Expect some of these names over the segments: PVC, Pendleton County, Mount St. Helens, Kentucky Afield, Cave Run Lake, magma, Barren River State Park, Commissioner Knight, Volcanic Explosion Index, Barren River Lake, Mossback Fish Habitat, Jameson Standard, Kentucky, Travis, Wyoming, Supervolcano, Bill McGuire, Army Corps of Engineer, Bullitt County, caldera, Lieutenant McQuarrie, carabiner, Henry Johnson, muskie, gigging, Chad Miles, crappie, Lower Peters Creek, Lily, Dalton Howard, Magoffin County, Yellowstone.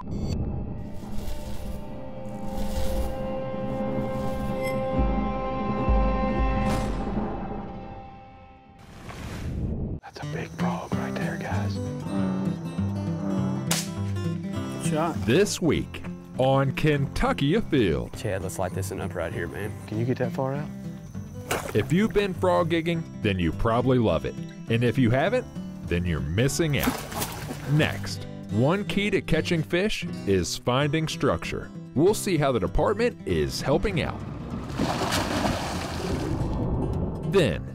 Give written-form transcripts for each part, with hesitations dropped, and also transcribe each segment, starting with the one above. That's a big frog right there, guys. Good shot. This week on Kentucky Afield. Chad, let's light this one up right here, man. Can you get that far out? If you've been frog gigging, then you probably love it. And if you haven't, then you're missing out. Next, one key to catching fish is finding structure. We'll see how the department is helping out. Then,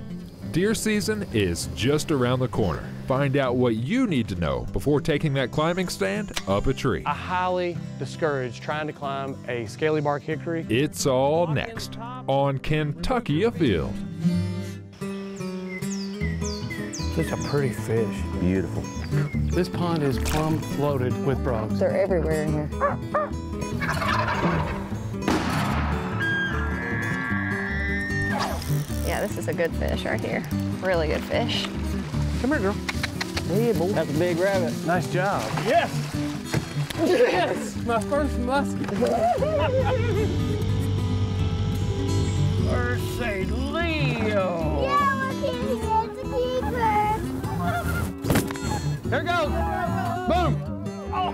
deer season is just around the corner. Find out what you need to know before taking that climbing stand up a tree. I highly discourage trying to climb a scalybark hickory. It's all next on Kentucky Afield. Such a pretty fish. Beautiful. This pond is plumb loaded with frogs. They're everywhere in here. Yeah, this is a good fish right here. Really good fish. Come here, girl. Hey, boy. That's a big rabbit. Nice job. Yes! Yes! My first muskie. First St. Leo. Yeah, look here. It's a keeper. There it goes. Boom. Oh.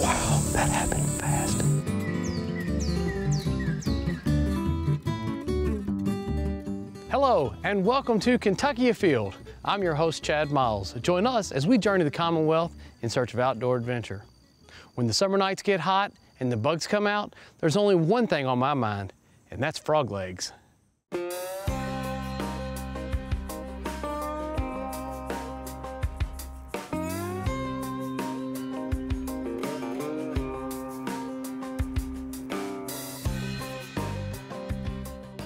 Wow, that happened fast. Hello and welcome to Kentucky Afield. I'm your host, Chad Miles. Join us as we journey the Commonwealth in search of outdoor adventure. When the summer nights get hot and the bugs come out, there's only one thing on my mind, and that's frog legs.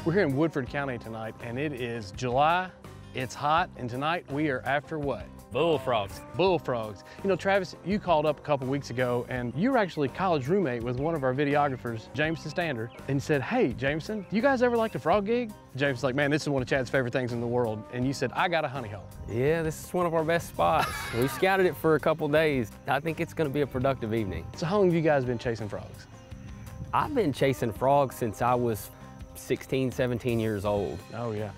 We're here in Woodford County tonight, and it is July, it's hot, and tonight we are after what? Bullfrogs. Bullfrogs. You know, Travis, you called up a couple weeks ago, and you were actually college roommate with one of our videographers, Jameson Standard, and said, hey, Jameson, do you guys ever like to frog gig? Jameson's like, man, this is one of Chad's favorite things in the world, and you said, I got a honey hole. Yeah, this is one of our best spots. We scouted it for a couple days. I think it's gonna be a productive evening. So how long have you guys been chasing frogs? I've been chasing frogs since I was 16, 17 years old. Oh yeah.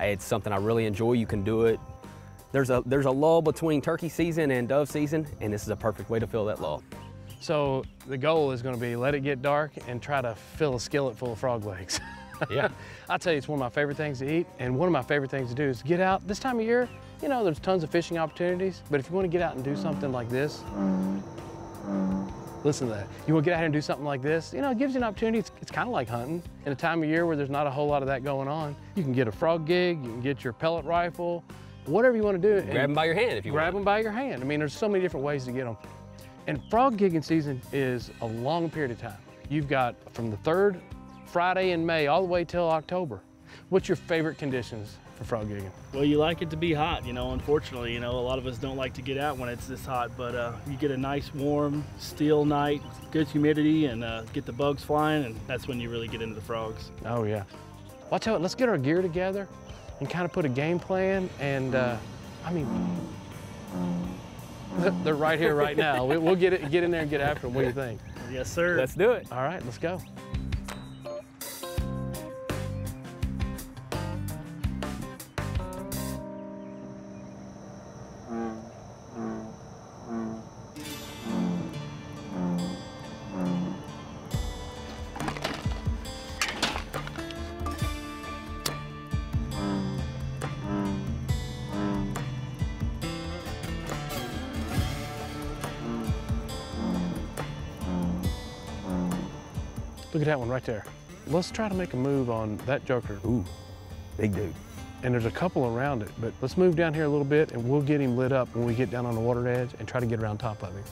It's something I really enjoy. You can do it. There's a lull between turkey season and dove season, and this is a perfect way to fill that lull. So the goal is going to be let it get dark and try to fill a skillet full of frog legs. Yeah. I tell you, it's one of my favorite things to eat, and one of my favorite things to do is get out. This time of year, you know, there's tons of fishing opportunities, but if you want to get out and do something like this, listen to that. You want to get out here and do something like this, you know, it gives you an opportunity. It's kind of like hunting. In a time of year where there's not a whole lot of that going on, you can get a frog gig, you can get your pellet rifle, whatever you want to do. Grab them by your hand if you want. Grab them by your hand. I mean, there's so many different ways to get them. And frog gigging season is a long period of time. You've got from the third Friday in May all the way till October. What's your favorite conditions for frog gigging? Well, you like it to be hot, you know, unfortunately. You know, a lot of us don't like to get out when it's this hot, but you get a nice, warm, still night, good humidity, and get the bugs flying, and that's when you really get into the frogs. Oh, yeah. Watch out, let's get our gear together and kind of put a game plan, and I mean, they're right here right now. We'll get in there and get after them. What do you think? Yes, sir. Let's do it. All right, let's go. Look at that one right there. Let's try to make a move on that joker. Ooh, big dude. And there's a couple around it, but let's move down here a little bit and we'll get him lit up when we get down on the water edge and try to get around top of him.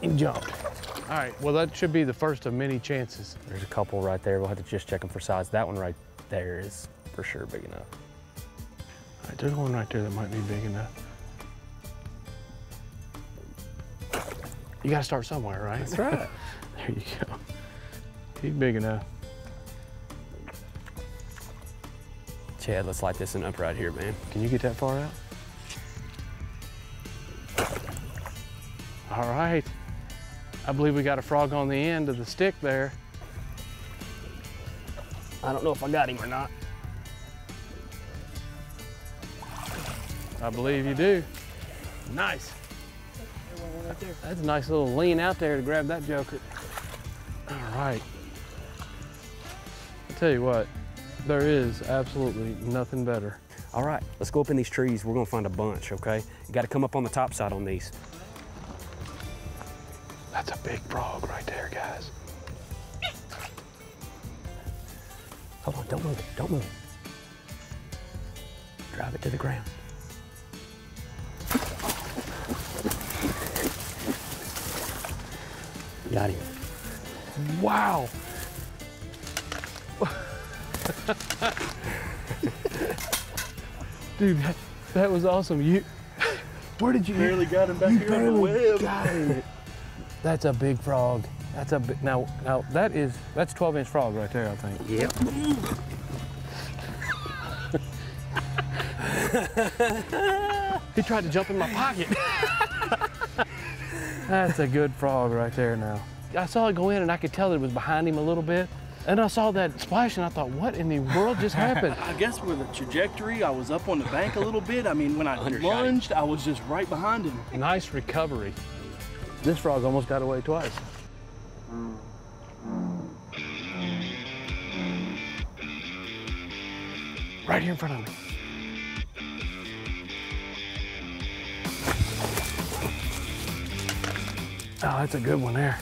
He jumped. All right, well, that should be the first of many chances. There's a couple right there. We'll have to just check them for size. That one right there is for sure big enough. All right, there's one right there that might be big enough. You gotta start somewhere, right? That's right. There you go. He's big enough. Chad, let's light this one up right here, man. Can you get that far out? All right. I believe we got a frog on the end of the stick there. I don't know if I got him or not. I believe you do. Nice. That's a nice little lean out there to grab that joker. All right. I'll tell you what, there is absolutely nothing better. All right, let's go up in these trees. We're gonna find a bunch, okay? You gotta come up on the top side on these. That's a big frog right there, guys. Hold on, don't move it, don't move it. Drive it to the ground. Got him. Wow. Dude, that was awesome. Where did you? Barely got him back here on the web. Got him. That's a big frog. That's a big. Now that's 12-inch frog right there, I think. Yep. He tried to jump in my pocket. That's a good frog right there. Now I saw it go in, and I could tell it was behind him a little bit. And I saw that splash, and I thought, what in the world just happened? I guess with the trajectory, I was up on the bank a little bit. I mean, when I lunged, I was just right behind him. Nice recovery. This frog almost got away twice. Right here in front of me. Oh, that's a good one there.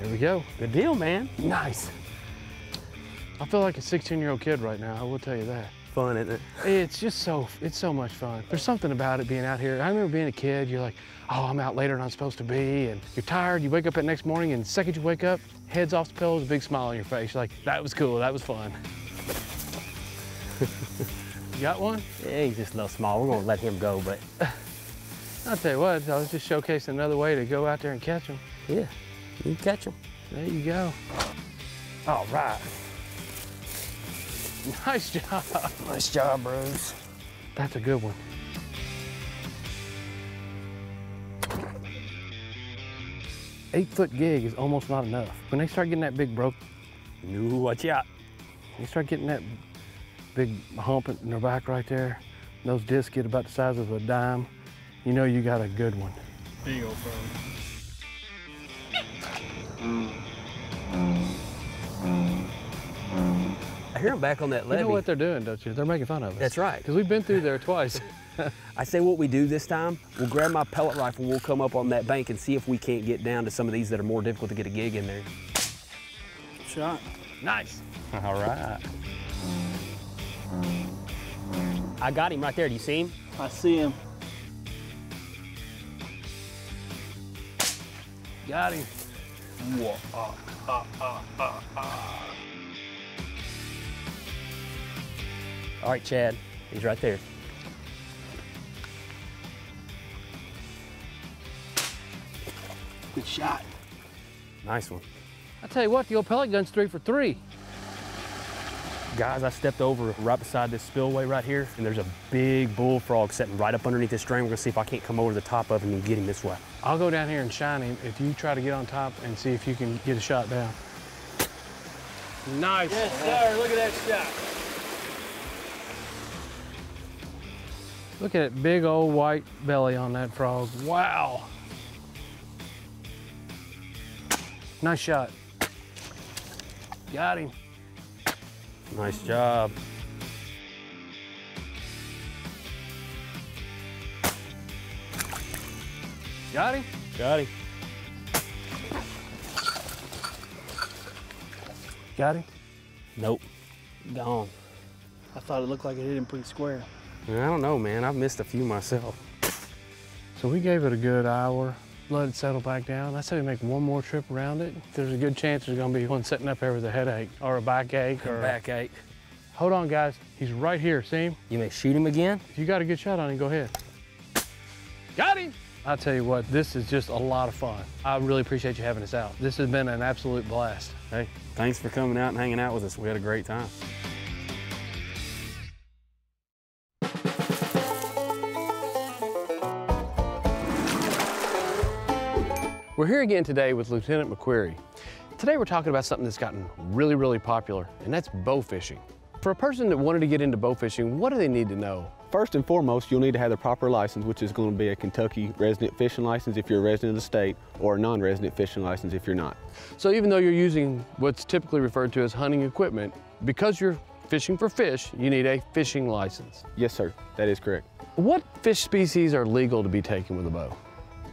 There we go. Good deal, man. Nice. I feel like a 16-year-old kid right now, I will tell you that. Fun, isn't it? It's just so, it's so much fun. There's something about it being out here. I remember being a kid, you're like, oh, I'm out later than I'm supposed to be, and you're tired, you wake up that next morning, and the second you wake up, head's off the pillows, a big smile on your face. You're like, that was cool, that was fun. You got one? Yeah, he's just a little small. We're gonna let him go, but. I'll tell you what, I was just showcasing another way to go out there and catch him. Yeah. You can catch them. There you go. All right. Nice job. Nice job, bros. That's a good one. Eight-foot gig is almost not enough. When they start getting that big broke, no, watch out. They start getting that big hump in their back right there. Those discs get about the size of a dime. You know you got a good one. Big old frog. I hear them back on that levee. You know what they're doing, don't you? They're making fun of us. That's right. Because we've been through there twice. I say what we do this time, we'll grab my pellet rifle, we'll come up on that bank and see if we can't get down to some of these that are more difficult to get a gig in there. Shot. Nice. All right. I got him right there. Do you see him? I see him. Got him. Whoa, All right, Chad, he's right there. Good shot. Nice one. I tell you what, the old pellet gun's 3 for 3. Guys, I stepped over right beside this spillway right here, and there's a big bullfrog sitting right up underneath this drain. We're gonna see if I can't come over the top of him and get him this way. I'll go down here and shine him if you try to get on top and see if you can get a shot down. Nice. Yes, sir, look at that shot. Look at that big old white belly on that frog. Wow. Nice shot. Got him. Nice job. Got him? Got him. Got him? Nope. Gone. I thought it looked like it hit him pretty square. I don't know, man. I've missed a few myself. So we gave it a good hour. Let it settle back down. I say we make one more trip around it. There's a good chance there's gonna be one sitting up there with a headache or a backache or a backache. Hold on, guys. He's right here, see him? You may shoot him again. If you got a good shot on him, go ahead. Got him! I'll tell you what, this is just a lot of fun. I really appreciate you having us out. This has been an absolute blast. Hey, thanks for coming out and hanging out with us. We had a great time. We're here again today with Lieutenant McQuarrie. Today we're talking about something that's gotten really popular, and that's bow fishing. For a person that wanted to get into bow fishing, what do they need to know? First and foremost, you'll need to have the proper license, which is going to be a Kentucky resident fishing license if you're a resident of the state, or a non-resident fishing license if you're not. So even though you're using what's typically referred to as hunting equipment, because you're fishing for fish, you need a fishing license. Yes, sir. That is correct. What fish species are legal to be taken with a bow?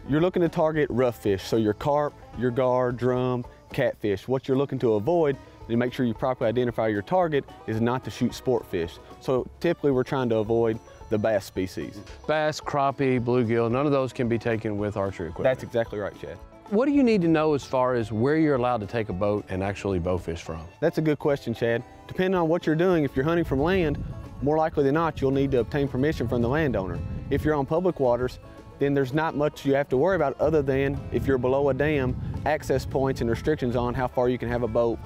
You're looking to target rough fish, so your carp, your gar, drum, catfish. What you're looking to avoid, to make sure you properly identify your target, is not to shoot sport fish. So typically we're trying to avoid the bass species. Bass, crappie, bluegill, none of those can be taken with archery equipment. That's exactly right, Chad. What do you need to know as far as where you're allowed to take a boat and actually bow fish from? That's a good question, Chad. Depending on what you're doing, if you're hunting from land, more likely than not, you'll need to obtain permission from the landowner. If you're on public waters, then there's not much you have to worry about other than, if you're below a dam, access points and restrictions on how far you can have a boat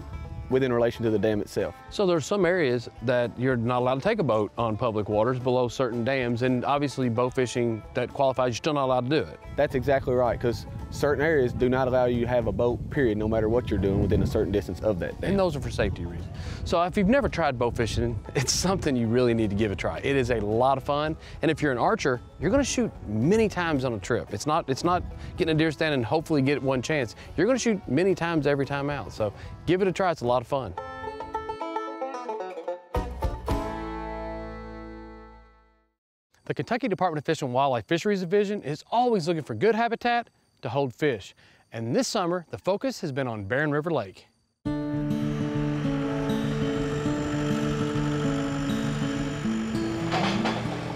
within relation to the dam itself. So there's some areas that you're not allowed to take a boat on public waters below certain dams, and obviously bow fishing that qualifies, you're still not allowed to do it. That's exactly right, because certain areas do not allow you to have a boat, period, no matter what you're doing within a certain distance of that dam. And those are for safety reasons. So if you've never tried bow fishing, it's something you really need to give a try. It is a lot of fun, and if you're an archer, you're gonna shoot many times on a trip. It's not getting a deer stand and hopefully get one chance. You're gonna shoot many times every time out, so give it a try, it's a lot of fun. The Kentucky Department of Fish and Wildlife Fisheries Division is always looking for good habitat to hold fish. And this summer, the focus has been on Barren River Lake.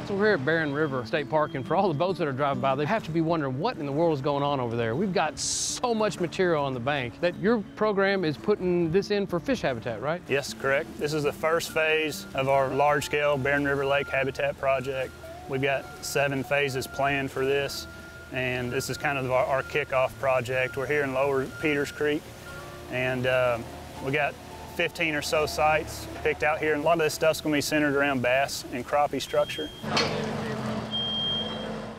So we're here at Barren River State Park, and for all the boats that are driving by, they have to be wondering what in the world is going on over there. We've got so much material on the bank that your program is putting this in for fish habitat, right? Yes, correct. This is the first phase of our large-scale Barren River Lake habitat project. We've got 7 phases planned for this. And this is kind of our kickoff project. We're here in Lower Peters Creek, and we got 15 or so sites picked out here. And a lot of this stuff's gonna be centered around bass and crappie structure.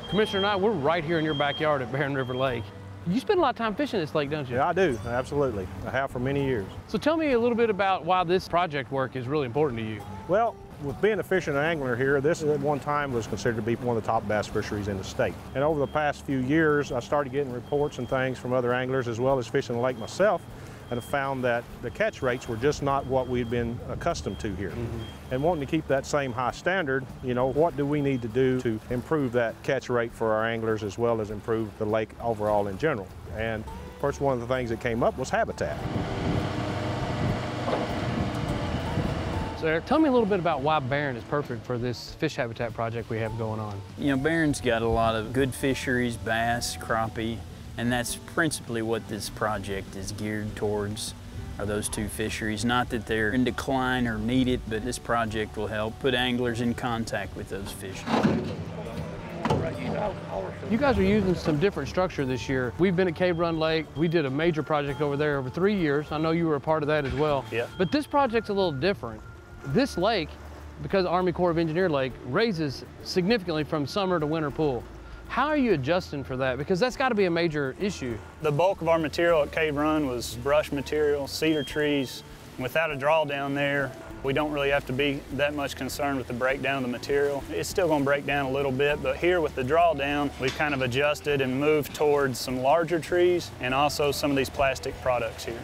Commissioner Knight, we're right here in your backyard at Barren River Lake. You spend a lot of time fishing this lake, don't you? Yeah, I do, absolutely. I have for many years. So tell me a little bit about why this project work is really important to you. Well, with being a fishing and angler here, this at one time was considered to be one of the top bass fisheries in the state. And over the past few years, I started getting reports and things from other anglers as well as fishing the lake myself, and I found that the catch rates were just not what we'd been accustomed to here. Mm-hmm. And wanting to keep that same high standard, you know, what do we need to do to improve that catch rate for our anglers as well as improve the lake overall in general? And of course, one of the things that came up was habitat. Tell me a little bit about why Barren is perfect for this fish habitat project we have going on. You know, Barren's got a lot of good fisheries, bass, crappie, and that's principally what this project is geared towards, are those two fisheries. Not that they're in decline or needed, but this project will help put anglers in contact with those fish. You guys are using some different structure this year. We've been at Cave Run Lake. We did a major project over there over 3 years. I know you were a part of that as well. Yeah. But this project's a little different. This lake, because Army Corps of Engineer Lake, raises significantly from summer to winter pool. How are you adjusting for that? Because that's got to be a major issue. The bulk of our material at Cave Run was brush material, cedar trees. Without a drawdown there, we don't really have to be that much concerned with the breakdown of the material. It's still going to break down a little bit, but here with the drawdown, we've kind of adjusted and moved towards some larger trees and also some of these plastic products here.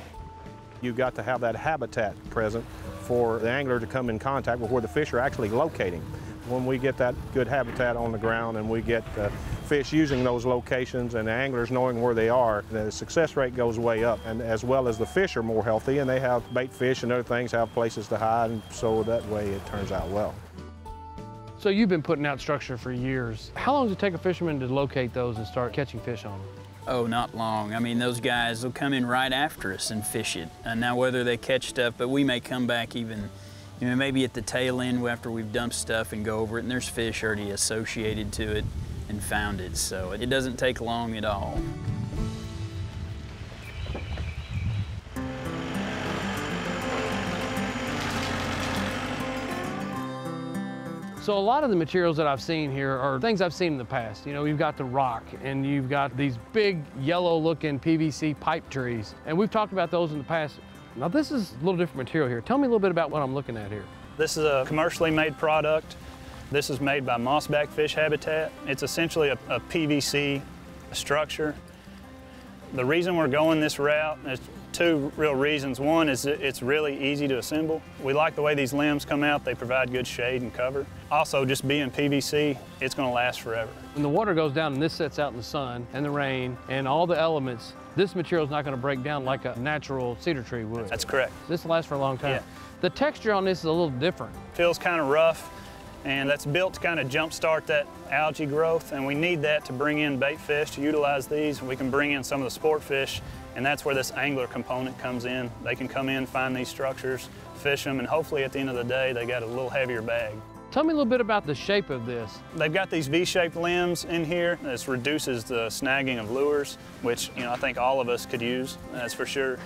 You've got to have that habitat present for the angler to come in contact with where the fish are actually locating. When we get that good habitat on the ground and we get the fish using those locations and the anglers knowing where they are, the success rate goes way up, and as well as the fish are more healthy and they have bait fish and other things, have places to hide, and so that way it turns out well. So you've been putting out structure for years. How long does it take a fisherman to locate those and start catching fish on them? Oh, not long. I mean, those guys will come in right after us and fish it. And now whether they catch stuff, but we may come back even, you know, maybe at the tail end after we've dumped stuff and go over it, and there's fish already associated to it and found it. So it doesn't take long at all. So a lot of the materials that I've seen here are things I've seen in the past. You know, you've got the rock and you've got these big yellow looking PVC pipe trees, and we've talked about those in the past. Now this is a little different material here. Tell me a little bit about what I'm looking at here. This is a commercially made product. This is made by Mossback Fish Habitat. It's essentially a PVC structure. The reason we're going this route is two real reasons. One is it's really easy to assemble. We like the way these limbs come out. They provide good shade and cover. Also, just being PVC, it's going to last forever. When the water goes down and this sets out in the sun and the rain and all the elements, this material is not going to break down like a natural cedar tree would. That's correct. This lasts for a long time. Yeah. The texture on this is a little different. Feels kind of rough, and that's built to kind of jumpstart that algae growth, and we need that to bring in bait fish to utilize these. We can bring in some of the sport fish, and that's where this angler component comes in. They can come in, find these structures, fish them, and hopefully at the end of the day, they got a little heavier bag. Tell me a little bit about the shape of this. They've got these V-shaped limbs in here. This reduces the snagging of lures, which, you know, I think all of us could use, that's for sure.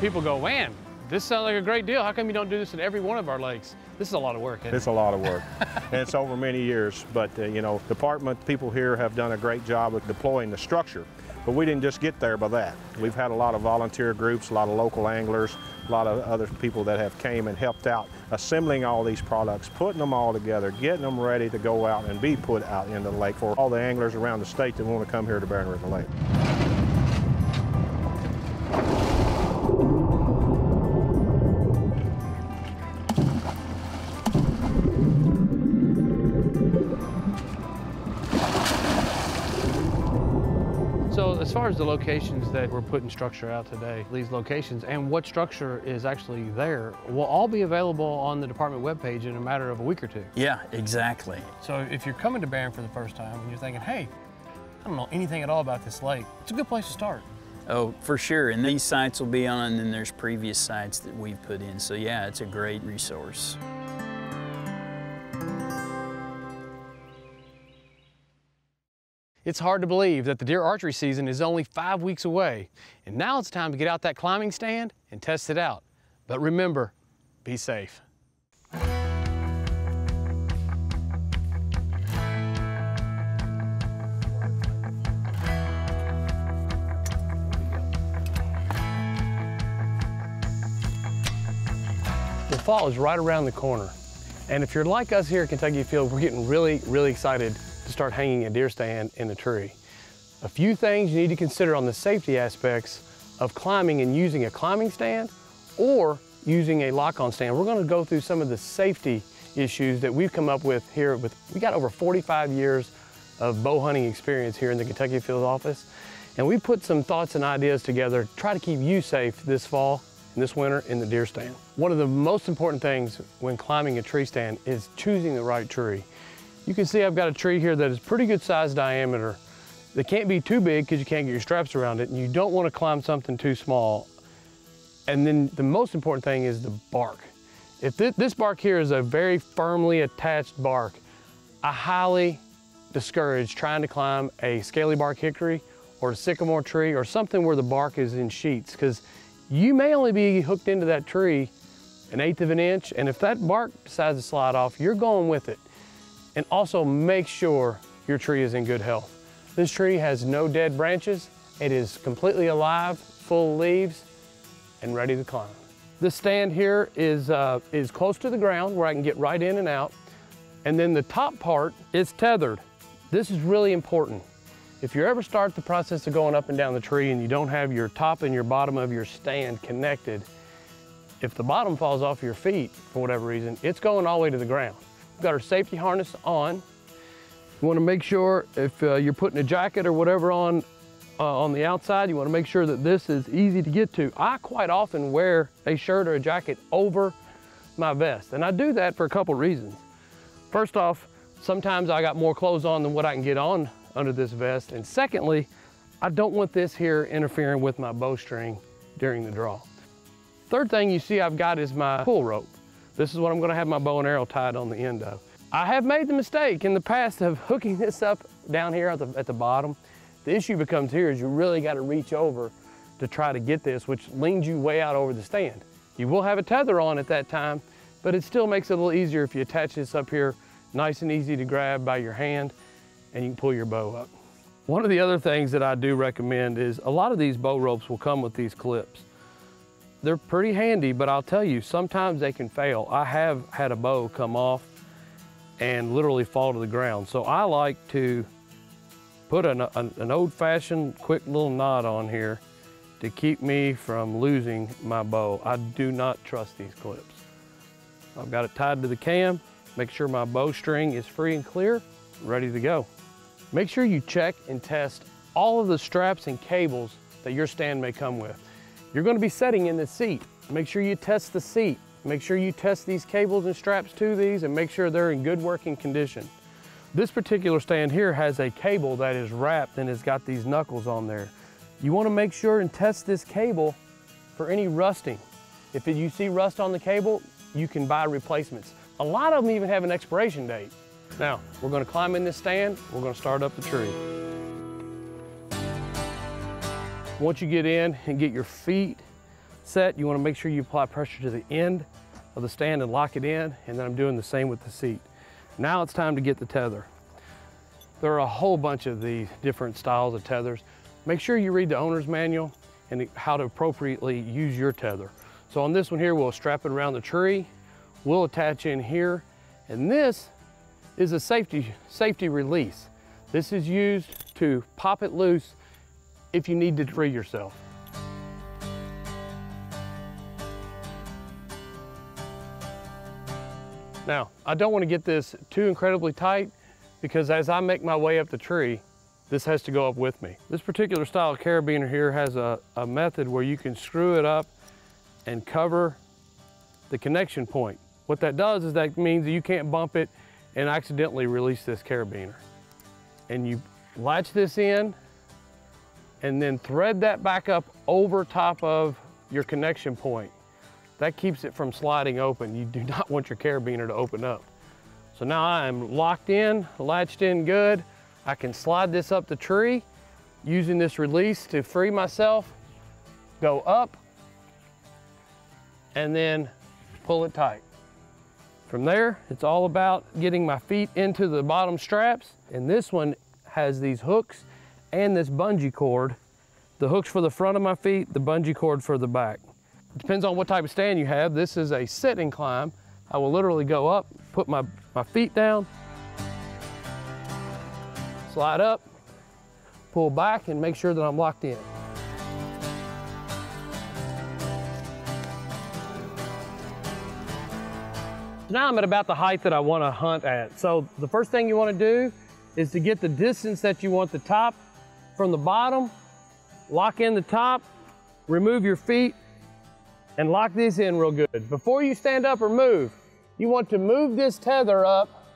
People go, man, this sounds like a great deal. How come you don't do this in every one of our lakes? This is a lot of work, isn't it? It's a lot of work, and it's over many years. But, you know, department people here have done a great job of deploying the structure. But we didn't just get there by that. We've had a lot of volunteer groups, a lot of local anglers, a lot of other people that have came and helped out assembling all these products, putting them all together, getting them ready to go out and be put out into the lake for all the anglers around the state that want to come here to Barren River Lake. As far as the locations that we're putting structure out today, these locations and what structure is actually there will all be available on the department webpage in a matter of a week or two. Yeah, exactly. So if you're coming to Barren for the first time and you're thinking, hey, I don't know anything at all about this lake, it's a good place to start. Oh, for sure. And these sites will be on, and then there's previous sites that we've put in. So yeah, it's a great resource. It's hard to believe that the deer archery season is only 5 weeks away, and now it's time to get out that climbing stand and test it out. But remember, be safe. The fall is right around the corner, and if you're like us here at Kentucky Afield, we're getting really, really excited to start hanging a deer stand in the tree. A few things you need to consider on the safety aspects of climbing and using a climbing stand or using a lock-on stand. We're going to go through some of the safety issues that we've come up with here. We got over 45 years of bow hunting experience here in the Kentucky Afield office, and we put some thoughts and ideas together to try to keep you safe this fall and this winter in the deer stand. One of the most important things when climbing a tree stand is choosing the right tree. You can see I've got a tree here that is pretty good size diameter. They can't be too big because you can't get your straps around it, and you don't want to climb something too small. And then the most important thing is the bark. If this bark here is a very firmly attached bark, I highly discourage trying to climb a scaly bark hickory or a sycamore tree or something where the bark is in sheets, because you may only be hooked into that tree 1/8 of an inch, and if that bark decides to slide off, you're going with it. And also make sure your tree is in good health. This tree has no dead branches. It is completely alive, full of leaves, and ready to climb. This stand here is close to the ground where I can get right in and out. And then the top part is tethered. This is really important. If you ever start the process of going up and down the tree and you don't have your top and your bottom of your stand connected, if the bottom falls off your feet for whatever reason, it's going all the way to the ground. We've got our safety harness on. You want to make sure if you're putting a jacket or whatever on the outside, you want to make sure that this is easy to get to. I quite often wear a shirt or a jacket over my vest, and I do that for a couple reasons. First off, sometimes I got more clothes on than what I can get on under this vest, and secondly, I don't want this here interfering with my bowstring during the draw. Third thing you see I've got is my pull rope. This is what I'm going to have my bow and arrow tied on the end of. I have made the mistake in the past of hooking this up down here at the bottom The issue becomes here is you really got to reach over to try to get this, which leans you way out over the stand. You will have a tether on at that time, but it still makes it a little easier if you attach this up here nice and easy to grab by your hand, and you can pull your bow up. One of the other things that I do recommend is a lot of these bow ropes will come with these clips. They're pretty handy, but I'll tell you, sometimes they can fail. I have had a bow come off and literally fall to the ground. So I like to put an old-fashioned quick little knot on here to keep me from losing my bow. I do not trust these clips. I've got it tied to the cam, make sure my bowstring is free and clear, ready to go. Make sure you check and test all of the straps and cables that your stand may come with. You're going to be setting in the seat. Make sure you test the seat. Make sure you test these cables and straps to these and make sure they're in good working condition. This particular stand here has a cable that is wrapped and it's got these knuckles on there. You want to make sure and test this cable for any rusting. If you see rust on the cable, you can buy replacements. A lot of them even have an expiration date. Now, we're going to climb in this stand. We're going to start up the tree. Once you get in and get your feet set, you want to make sure you apply pressure to the end of the stand and lock it in, and then I'm doing the same with the seat. Now it's time to get the tether. There are a whole bunch of these different styles of tethers. Make sure you read the owner's manual and how to appropriately use your tether. So on this one here, we'll strap it around the tree, we'll attach in here, and this is a safety release. This is used to pop it loose if you need to free yourself. Now, I don't want to get this too incredibly tight because as I make my way up the tree, this has to go up with me. This particular style of carabiner here has a method where you can screw it up and cover the connection point. What that does is that means that you can't bump it and accidentally release this carabiner. And you latch this in and then thread that back up over top of your connection point. That keeps it from sliding open. You do not want your carabiner to open up. So now I am locked in, latched in good. I can slide this up the tree using this release to free myself, go up, and then pull it tight. From there, it's all about getting my feet into the bottom straps. And this one has these hooks and this bungee cord. The hooks for the front of my feet, the bungee cord for the back. It depends on what type of stand you have. This is a sit and climb. I will literally go up, put my feet down, slide up, pull back, and make sure that I'm locked in. Now I'm at about the height that I want to hunt at. So the first thing you want to do is to get the distance that you want the top from the bottom, lock in the top, remove your feet, and lock this in real good. Before you stand up or move, you want to move this tether up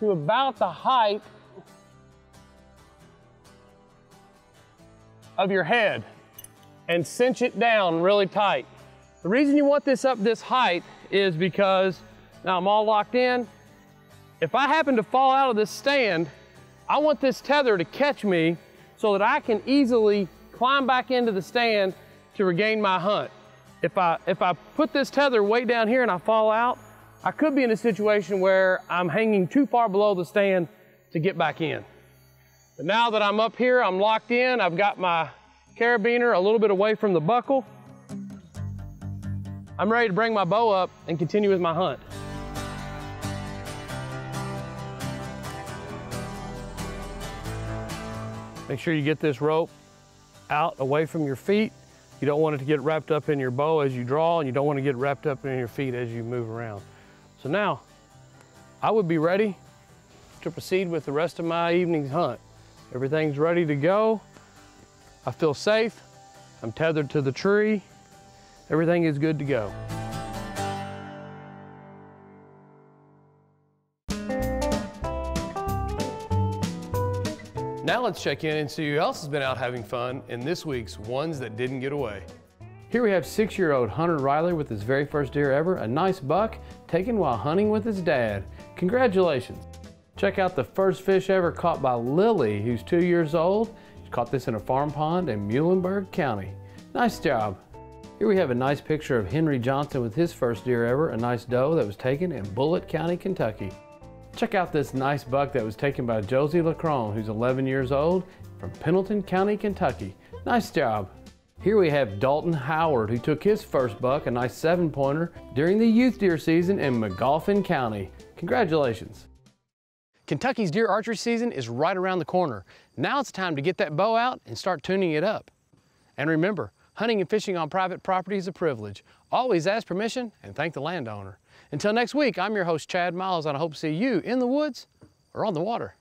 to about the height of your head and cinch it down really tight. The reason you want this up this height is because now I'm all locked in. If I happen to fall out of this stand, I want this tether to catch me so that I can easily climb back into the stand to regain my hunt. If I put this tether way down here and I fall out, I could be in a situation where I'm hanging too far below the stand to get back in. But now that I'm up here, I'm locked in, I've got my carabiner a little bit away from the buckle. I'm ready to bring my bow up and continue with my hunt. Make sure you get this rope out away from your feet. You don't want it to get wrapped up in your bow as you draw, and you don't want to get wrapped up in your feet as you move around. So now, I would be ready to proceed with the rest of my evening's hunt. Everything's ready to go. I feel safe. I'm tethered to the tree. Everything is good to go. Now let's check in and see who else has been out having fun in this week's Ones That Didn't Get Away. Here we have 6-year-old Hunter Riley with his very first deer ever, a nice buck taken while hunting with his dad. Congratulations. Check out the first fish ever caught by Lily, who's 2 years old. She caught this in a farm pond in Muhlenberg County. Nice job. Here we have a nice picture of Henry Johnson with his first deer ever, a nice doe that was taken in Bullitt County, Kentucky. Check out this nice buck that was taken by Josie Lacroix, who's 11 years old, from Pendleton County, Kentucky. Nice job. Here we have Dalton Howard, who took his first buck, a nice 7-pointer, during the youth deer season in Magoffin County. Congratulations. Kentucky's deer archery season is right around the corner. Now it's time to get that bow out and start tuning it up. And remember, hunting and fishing on private property is a privilege. Always ask permission and thank the landowner. Until next week, I'm your host, Chad Miles, and I hope to see you in the woods or on the water.